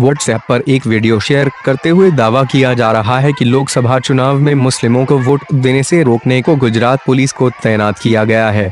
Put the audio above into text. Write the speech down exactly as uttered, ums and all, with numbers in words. WhatsApp पर एक video share करते हुए दावा किया जा रहा है कि लोकसभा चुनाव में मुस्लिमों को वोट देने से रोकने को गुजरात पुलिस को तैनात किया गया है।